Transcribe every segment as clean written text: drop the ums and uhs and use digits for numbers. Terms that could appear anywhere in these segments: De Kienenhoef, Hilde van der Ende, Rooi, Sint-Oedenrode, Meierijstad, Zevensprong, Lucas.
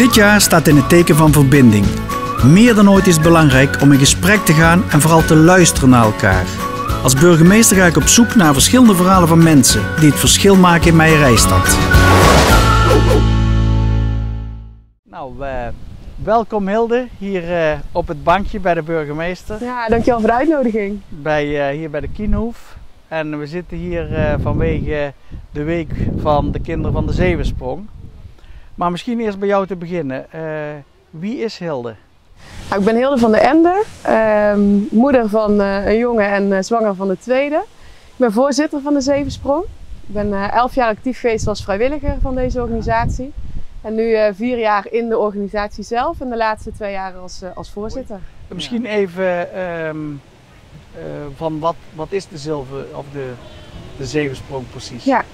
Dit jaar staat in het teken van verbinding. Meer dan ooit is het belangrijk om in gesprek te gaan en vooral te luisteren naar elkaar. Als burgemeester ga ik op zoek naar verschillende verhalen van mensen die het verschil maken in Meierijstad. Nou, welkom Hilde, hier op het bankje bij de burgemeester. Ja, dankjewel voor de uitnodiging. Hier bij de Kienenhoef. En we zitten hier vanwege de week van de kinderen van de Zevensprong. Maar misschien eerst bij jou te beginnen. Wie is Hilde? Nou, ik ben Hilde van der Ende, moeder van een jongen en zwanger van de tweede. Ik ben voorzitter van de Zevensprong. Ik ben 11 jaar actief geweest als vrijwilliger van deze organisatie. En nu 4 jaar in de organisatie zelf en de laatste 2 jaar als voorzitter. Misschien even van wat is de Zevensprong precies? Ja,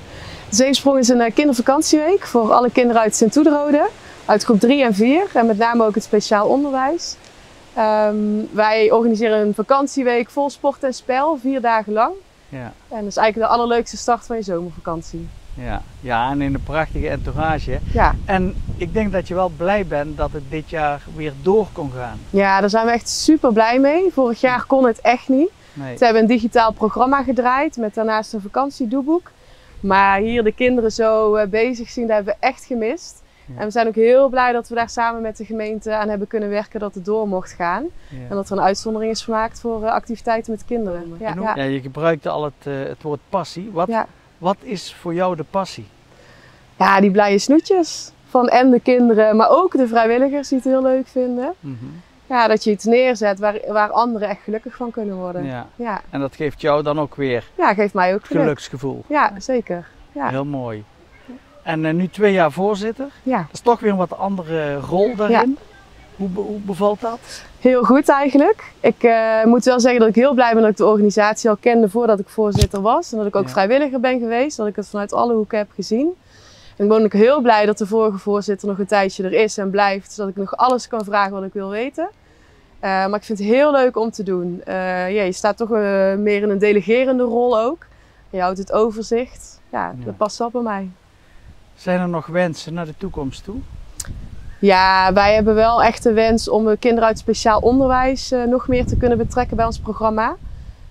de Zevensprong is een kindervakantieweek voor alle kinderen uit Sint-Oedenrode. Uit groep 3 en 4 en met name ook het speciaal onderwijs. Wij organiseren een vakantieweek vol sport en spel, 4 dagen lang. Ja. En dat is eigenlijk de allerleukste start van je zomervakantie. Ja, ja, en in een prachtige entourage. Ja. En ik denk dat je wel blij bent dat het dit jaar weer door kon gaan. Ja, daar zijn we echt super blij mee. Vorig jaar kon het echt niet. Nee. Ze hebben een digitaal programma gedraaid met daarnaast een vakantiedoeboek. Maar hier de kinderen zo bezig zien, dat hebben we echt gemist. Ja. En we zijn ook heel blij dat we daar samen met de gemeente aan hebben kunnen werken dat het door mocht gaan. Ja. En dat er een uitzondering is gemaakt voor activiteiten met kinderen. Ja, ja. Ja, je gebruikte al het woord passie. Wat is voor jou de passie? Ja, die blije snoetjes. En de kinderen, maar ook de vrijwilligers die het heel leuk vinden. Mm-hmm. Ja, dat je iets neerzet waar anderen echt gelukkig van kunnen worden. Ja. Ja. En dat geeft jou dan ook weer... Ja, geeft mij ook geluksgevoel. Ja, zeker. Ja. Heel mooi. En nu 2 jaar voorzitter. Ja. Dat is toch weer een wat andere rol daarin. Ja. Hoe bevalt dat? Heel goed eigenlijk. Ik moet wel zeggen dat ik heel blij ben dat ik de organisatie al kende voordat ik voorzitter was. En dat ik ook vrijwilliger ben geweest. Dat ik het vanuit alle hoeken heb gezien. En ik ben ook heel blij dat de vorige voorzitter nog een tijdje er is en blijft. Zodat ik nog alles kan vragen wat ik wil weten. Maar ik vind het heel leuk om te doen. Je staat toch meer in een delegerende rol ook. Je houdt het overzicht. Ja, dat past wel bij mij. Zijn er nog wensen naar de toekomst toe? Ja, wij hebben wel echt de wens om kinderen uit speciaal onderwijs nog meer te kunnen betrekken bij ons programma.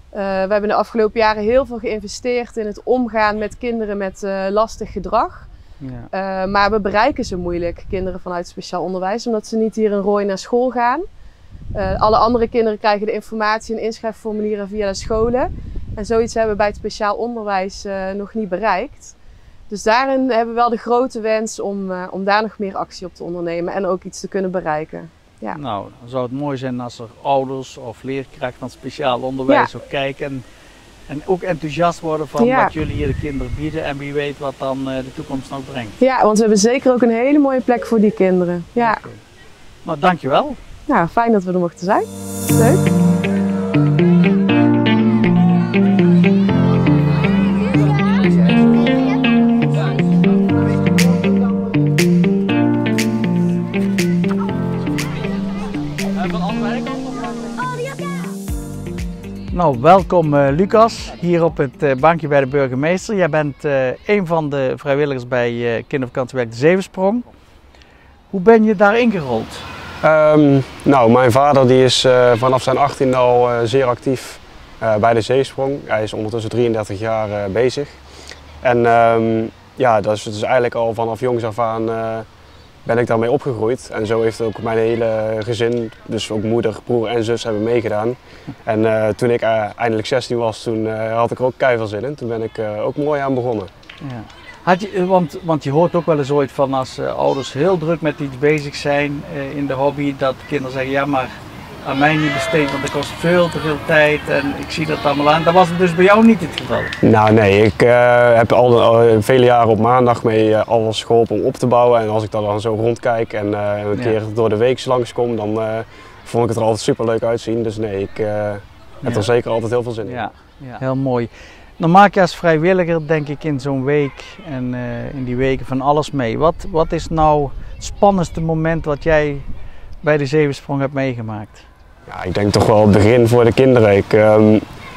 We hebben de afgelopen jaren heel veel geïnvesteerd in het omgaan met kinderen met lastig gedrag. Ja. Maar we bereiken ze moeilijk, kinderen vanuit speciaal onderwijs, omdat ze niet hier in Rooi naar school gaan. Alle andere kinderen krijgen de informatie en inschrijfformulieren via de scholen. En zoiets hebben we bij het speciaal onderwijs nog niet bereikt. Dus daarin hebben we wel de grote wens om daar nog meer actie op te ondernemen en ook iets te kunnen bereiken. Ja. Nou, dan zou het mooi zijn als er ouders of leerkrachten van speciaal onderwijs ook kijken en ook enthousiast worden van wat jullie hier de kinderen bieden en wie weet wat dan de toekomst nog brengt. Ja, want we hebben zeker ook een hele mooie plek voor die kinderen. Ja. Okay. Nou, dankjewel. Nou, fijn dat we er mochten zijn. Leuk. Nou, welkom Lucas, hier op het bankje bij de burgemeester. Jij bent een van de vrijwilligers bij kindervakantiewerk De Zevensprong. Hoe ben je daar ingerold? Nou, mijn vader die is vanaf zijn 18e al zeer actief bij De Zevensprong. Hij is ondertussen 33 jaar bezig. En ja, dat is dus eigenlijk al vanaf jongs af aan ben ik daarmee opgegroeid. En zo heeft ook mijn hele gezin, dus ook moeder, broer en zus, hebben meegedaan. En toen ik eindelijk 16 was, toen had ik er ook keiveel zin in. Toen ben ik ook mooi aan begonnen. Ja. Want je hoort ook wel eens ooit van als ouders heel druk met iets bezig zijn in de hobby, dat kinderen zeggen, ja maar aan mij niet besteed, want dat kost veel te veel tijd en ik zie dat allemaal aan. Dat was het dus bij jou niet het geval? Nou nee, ik heb al vele jaren op maandag mee alles geholpen om op te bouwen. En als ik dan zo rondkijk en een keer door de week langskom, dan vond ik het er altijd super leuk uitzien. Dus nee, ik heb er zeker altijd heel veel zin in. Ja, ja. Heel mooi. Dan maak je als vrijwilliger denk ik in zo'n week en in die weken van alles mee. Wat is nou het spannendste moment wat jij bij de Zevensprong hebt meegemaakt? Ja, ik denk toch wel het begin voor de kinderen. Ik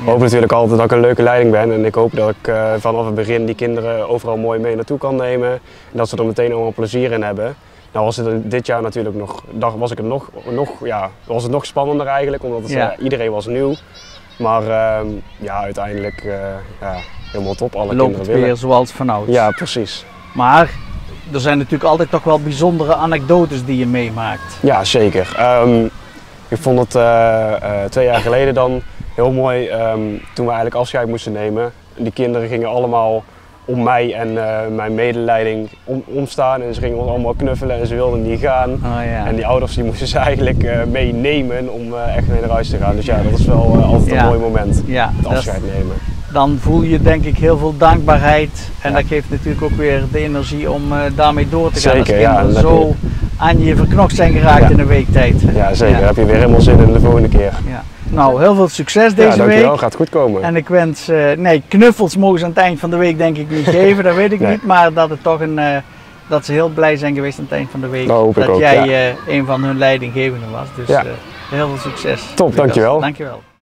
Ik hoop natuurlijk altijd dat ik een leuke leiding ben en ik hoop dat ik vanaf het begin die kinderen overal mooi mee naartoe kan nemen. En dat ze er meteen allemaal plezier in hebben. Nou was het dit jaar natuurlijk nog, was het nog spannender eigenlijk, omdat het, iedereen was nieuw. Maar ja, uiteindelijk helemaal top, alle loopt kinderen willen. Weer zoals vanouds. Ja, precies. Maar er zijn natuurlijk altijd toch wel bijzondere anekdotes die je meemaakt. Ja, zeker. Ik vond het 2 jaar geleden dan heel mooi, toen we eigenlijk afscheid moesten nemen. Die kinderen gingen allemaal om mij en mijn medeleiding omstaan en ze gingen ons allemaal knuffelen en ze wilden niet gaan. Oh, ja. En die ouders die moesten ze eigenlijk meenemen om echt naar huis te gaan. Dus ja, dat is wel altijd een mooi moment, het afscheid nemen. Dan voel je denk ik heel veel dankbaarheid en dat geeft natuurlijk ook weer de energie om daarmee door te gaan. Zeker, als kinderen zo aan je verknocht zijn geraakt in een week tijd. Ja, zeker. Dan heb je weer helemaal zin in de volgende keer. Ja. Nou, heel veel succes deze week. Dankjewel, gaat goed komen. En ik wens, nee, knuffels mogen ze aan het eind van de week denk ik niet geven, dat weet ik niet. Maar dat, het toch een, dat ze heel blij zijn geweest aan het eind van de week. Dat, dat jij een van hun leidinggevenden was. Dus heel veel succes. Top, dankjewel. Dankjewel.